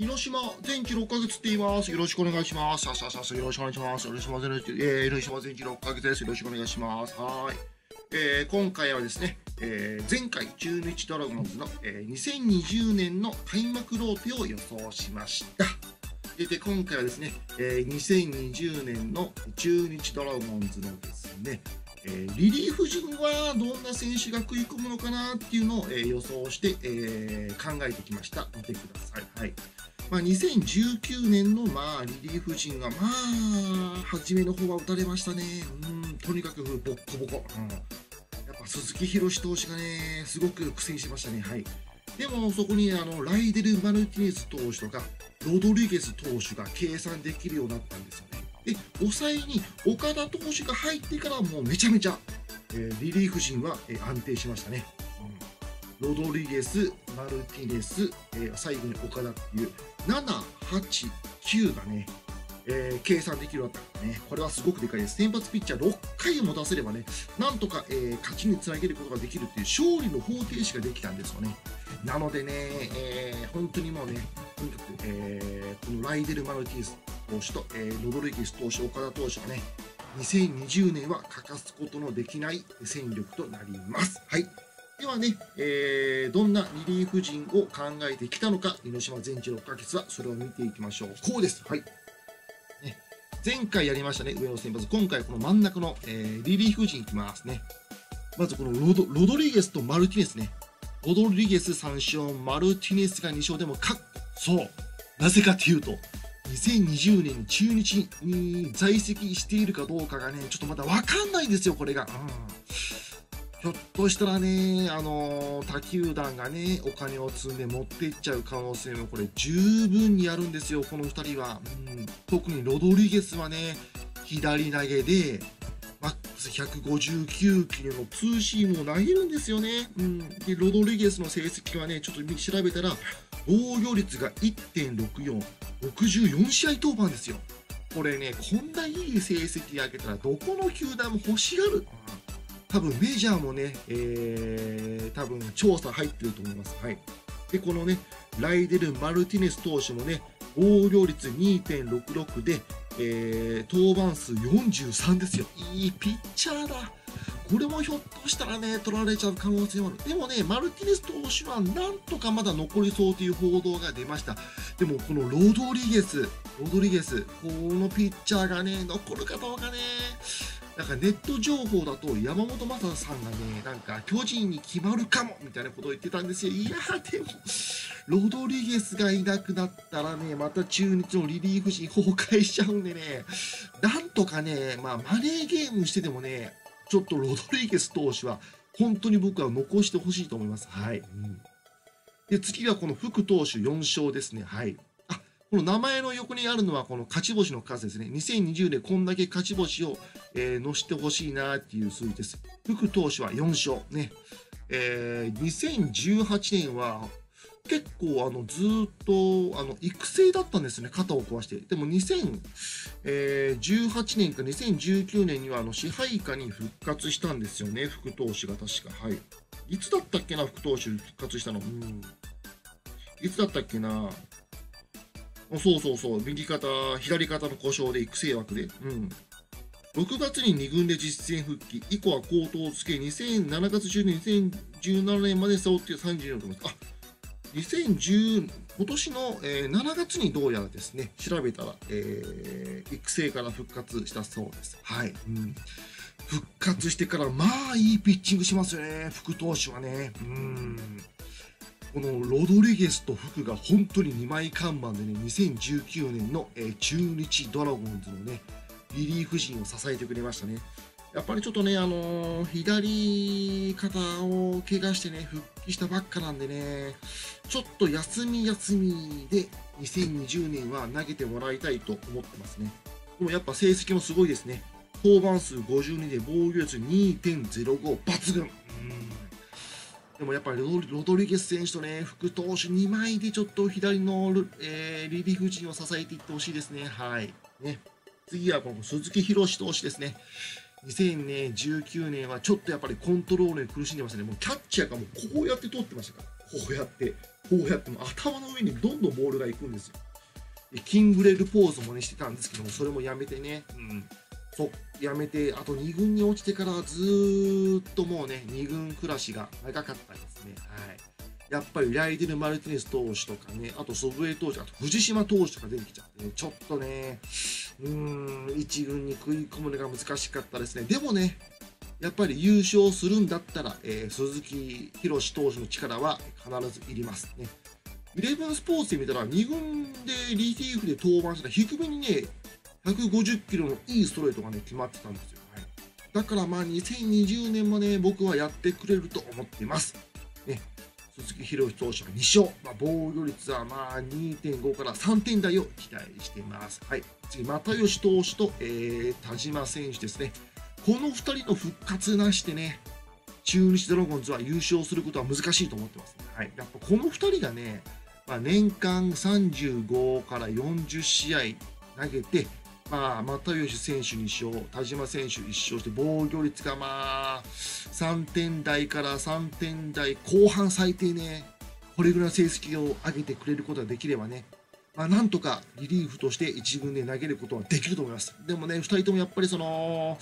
猪島前期6ヶ月って言います。よろしくお願いします。さあさあさあ、よろしくお願いします。よろしくお願いします。猪島前期6ヶ月です。よろしくお願いします。はい。今回はですね、前回中日ドラゴンズの、2020年の開幕ローテを予想しました。で、今回はですね、2020年の中日ドラゴンズのですね、リリーフ陣はどんな選手が食い込むのかなっていうのを、予想して、考えてきました。見てください。はい。まあ、2019年の、リリーフ陣が、初めの方は打たれましたね。とにかく、ボッコボコ。やっぱ、鈴木博志投手がね、すごく苦戦しましたね。はい。でも、そこに、ライデル・マルティネス投手とか、ロドリゲス投手が計算できるようになったんですよね。で、抑えに岡田投手が入ってから、もうめちゃめちゃ、リリーフ陣は、安定しましたね。ロドリゲス、マルティネス、最後に岡田っていう、7、8、9がね、計算できるようになったからね、これはすごくでかいです。先発ピッチャー6回を持たせればね、なんとか、勝ちにつなげることができるっていう勝利の方程式ができたんですよね。なのでね、本当にもうね、とにかく、このライデル・マルティネス投手と、ロドリゲス投手、岡田投手がね、2020年は欠かすことのできない戦力となります。はい。ではね、どんなリリーフ陣を考えてきたのか、猪島前期6ヶ月はそれを見ていきましょう。こうです。はい。ね、前回やりましたね、上の先発。今回はこの真ん中の、リリーフ陣いきますね。まずこのロドリゲスとマルティネスね。ロドリゲス3勝、マルティネスが2勝でも勝っ、そう。なぜかというと、2020年に中日に在籍しているかどうかがね、ちょっとまだわかんないんですよ、これが。ひょっとしたらね、他球団がね、お金を積んで持っていっちゃう可能性もこれ十分にあるんですよ、この2人は。特にロドリゲスはね、左投げで、マックス159キロのツーシームを投げるんですよね。で、ロドリゲスの成績はね、ちょっと調べたら、防御率が 1.64、64試合登板ですよ。これね、こんないい成績上げたら、どこの球団も欲しがる。多分メジャーもね、多分調査入ってると思います。はい。で、このね、ライデル・マルティネス投手もね、防御率 2.66 で、登板数43ですよ。いいピッチャーだ。これもひょっとしたらね、取られちゃう可能性もある。でもね、マルティネス投手はなんとかまだ残りそうという報道が出ました。でも、このロドリゲス、このピッチャーがね、残るかどうかね、なんかネット情報だと山本昌さんがね、なんか巨人に決まるかもみたいなことを言ってたんですよ。いやー、でも、ロドリゲスがいなくなったらね、また中日のリリーフ陣崩壊しちゃうんでね、なんとかね、マネーゲームしてでもね、ちょっとロドリゲス投手は本当に僕は残してほしいと思います。はい。で、次はこの福投手4勝ですね。はい。あ、この名前の横にあるのはこの勝ち星の数ですね。2020年こんだけ勝ち星を、乗せてほしいなっていう数字です。福投手は4勝。ね。2018年は結構ずーっと育成だったんですね、肩を壊して。でも2018年か2019年には支配下に復活したんですよね、福投手が確か。はい。いつだったっけな、福投手復活したの。いつだったっけな。そうそうそう、右肩、左肩の故障で育成枠で。6月に2軍で実戦復帰、以降は好投をつけ、7月中に2017年まで差を追って34と思います。あ、今年の7月にどうやらですね、調べたら、育成から復活したそうです。はい。復活してから、いいピッチングしますよね、福投手はね。このロドリゲスと福が本当に2枚看板でね、2019年の中日ドラゴンズのね、リリーフ陣を支えてくれましたね。やっぱりちょっとね、左肩を怪我してね、復帰したばっかなんでね、ちょっと休みで2020年は投げてもらいたいと思ってますね。でもやっぱ成績もすごいですね。登板数52で防御率 2.05 抜群。でもやっぱりロドリゲス選手とね、副投手2枚でちょっと左の、リリーフ陣を支えていってほしいですね。はい。ね。次はこの鈴木博志投手ですね。2019年はちょっとやっぱりコントロールに苦しんでましたね。もうキャッチャーがもうこうやって通ってましたから。こうやっても頭の上にどんどんボールがいくんですよ。キングレルポーズもねしてたんですけども、それもやめてね、やめて、あと2軍に落ちてからずーっともうね、2軍暮らしが長かったですね。はい。やっぱりライデル・マルティネス投手とかね、あと祖父江投手、あと藤島投手とか出てきちゃってね、ちょっとね、1軍に食い込むのが難しかったですね。でもね、やっぱり優勝するんだったら、鈴木博志投手の力は必ずいりますね。イレブンスポーツで見たら、2軍でリリーフで登板したら、低めにね、150キロのいいストレートがね、決まってたんですよ。はい、だからまあ、2020年もね、僕はやってくれると思ってます。ね、鈴木博志投手は2勝、まあ、防御率はまあ 2.5 から3点台を期待しています。はい、次、又吉投手と、田島選手ですね。この2人の復活なしでね、中日ドラゴンズは優勝することは難しいと思ってますね。はい、やっぱこの2人がね、まあ、年間35から40試合投げて、まあ、又吉選手2勝、田島選手1勝して、防御率がまあ、3点台から3点台後半最低ね、これぐらいの成績を上げてくれることができればね、まあ、なんとかリリーフとして1軍で投げることはできると思います。でもね、2人ともやっぱりその、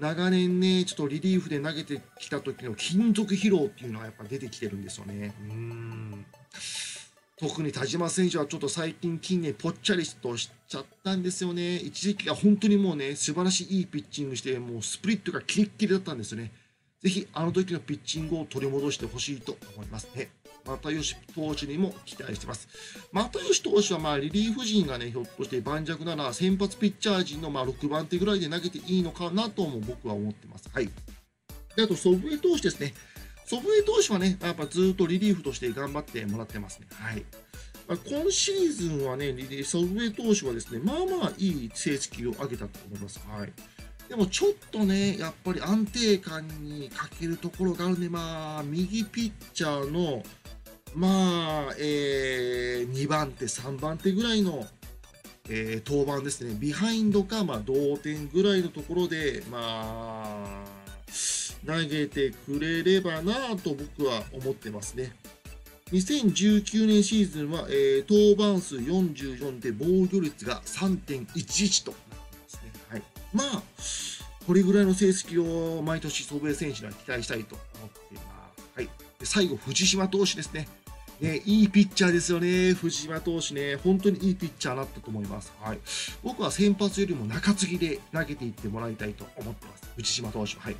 長年ね、ちょっとリリーフで投げてきた時の金属疲労っていうのがやっぱ出てきてるんですよね。特に田島選手はちょっと最近近年ぽっちゃりとしちゃったんですよね。一時期は本当にもうね、素晴らしいいいピッチングして、もうスプリットがキレッキレだったんですよね。ぜひあの時のピッチングを取り戻してほしいと思いますね。又吉投手にも期待してます。又吉投手はまあリリーフ陣がね、ひょっとして盤石なら先発ピッチャー陣のまあ6番手ぐらいで投げていいのかなとも僕は思ってます。はい。で、あと、祖父江投手ですね。祖父江投手はね、やっぱずっとリリーフとして頑張ってもらってますね。はい。今シーズンはね、祖父江投手はですね、まあまあいい成績を上げたと思います。はい。でもちょっとね、やっぱり安定感に欠けるところがあるんで、まあ、右ピッチャーの、まあ、2番手、3番手ぐらいの、登板ですね。ビハインドか、まあ、同点ぐらいのところで、まあ、投げてくれればなぁと僕は思ってますね。2019年シーズンは、登板数44で防御率が 3.11 となってますね。はい、まあ、これぐらいの成績を毎年、祖父江選手には期待したいと思っています。はい、で最後、藤島投手ですね。いいピッチャーですよね、藤島投手ね、本当にいいピッチャーだったと思います。はい、僕は先発よりも中継ぎで投げていってもらいたいと思ってます、藤島投手は。はい、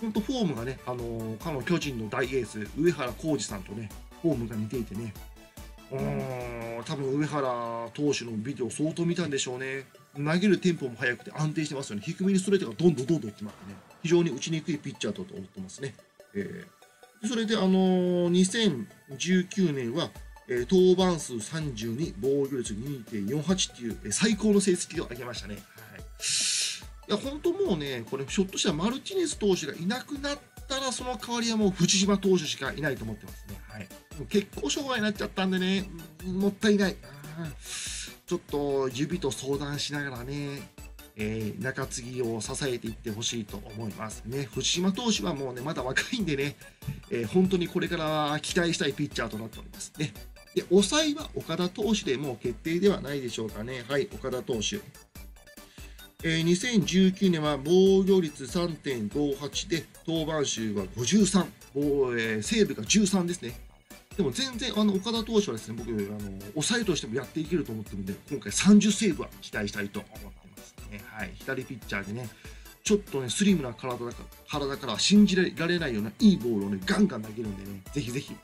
本当、フォームがね、かの巨人の大エース、上原浩二さんとね、フォームが似ていてね、多分上原投手のビデオ、相当見たんでしょうね、投げるテンポも速くて安定してますよね、低めにストレートがどんどんどんどんいきますね、非常に打ちにくいピッチャーだと思ってますね。それで、2019年は、登板数32、防御率 2.48 っていう、最高の成績を上げましたね。はい、いや本当もうね、これ、ひょっとしたらマルティネス投手がいなくなったら、その代わりはもう藤島投手しかいないと思ってますね。はい、結構障害になっちゃったんでね、もったいない。ちょっと指と相談しながらね、中継ぎを支えていってほしいと思いますね。藤島投手はもうね、まだ若いんでね、本当にこれから期待したいピッチャーとなっておりますね。で、抑えは岡田投手でもう決定ではないでしょうかね。はい、岡田投手。2019年は防御率 3.58 で、登板数は53、セーブが13ですね。でも全然、岡田投手はですね、僕、抑えとしてもやっていけると思ってるんで、今回30セーブは期待したいと思ってますね。はい、左ピッチャーでね、ちょっとね、スリムな体から信じられないようないいボールをね、ガンガン投げるんでね、ぜひぜひ、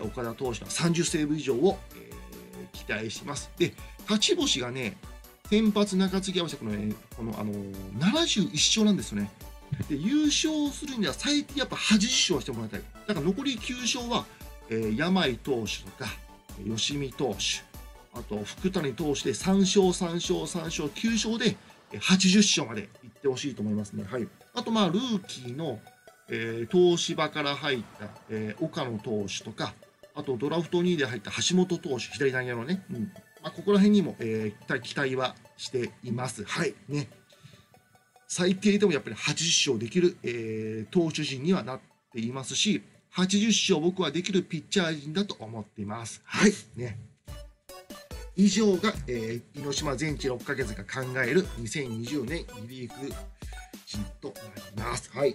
岡田投手の30セーブ以上を、期待します。で、勝ち星がね、先発中継ぎ合わせて71勝なんですよね。で、優勝するには最低やっぱ80勝はしてもらいたい。だから残り9勝は、山井投手とか吉見投手、あと福谷投手で3勝、9勝で80勝までいってほしいと思いますね。はい、あと、まあルーキーの、東芝から入った、岡野投手とか、あとドラフト2位で入った橋本投手、左投げのね、まあ、ここら辺にも、期待はしています。はいね、最低でもやっぱり80勝できる、投手陣にはなっていますし、80勝僕はできるピッチャー陣だと思っています。はいね、以上が、猪嶋全治6ヶ月が考える2020年リリーフ陣となります。はい、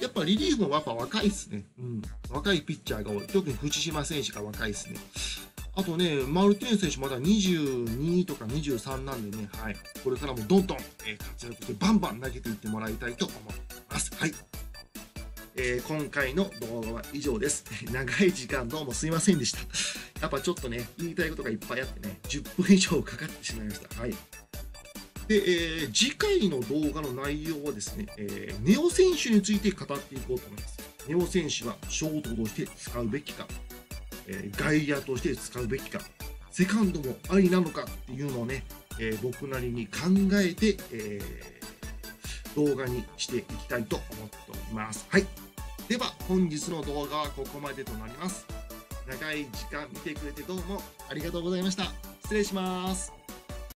やっぱリリーフもやっぱ若いですね、若いピッチャーが多い。特に藤島選手が若いですね。あとね、マルテン選手まだ22とか23なんでね、はい、これからもどんどん、活躍してバンバン投げていってもらいたいと思います。はい、今回の動画は以上です。長い時間どうもすいませんでした。やっぱちょっとね、言いたいことがいっぱいあってね、10分以上かかってしまいました。はい。で、次回の動画の内容はですね、根尾選手について語っていこうと思います。根尾選手はショートとして使うべきか、外野として使うべきか、セカンドもありなのかっていうのをね、僕なりに考えて、動画にしていきたいと思っております。はい。では、本日の動画はここまでとなります。長い時間見てくれてどうもありがとうございました。失礼します。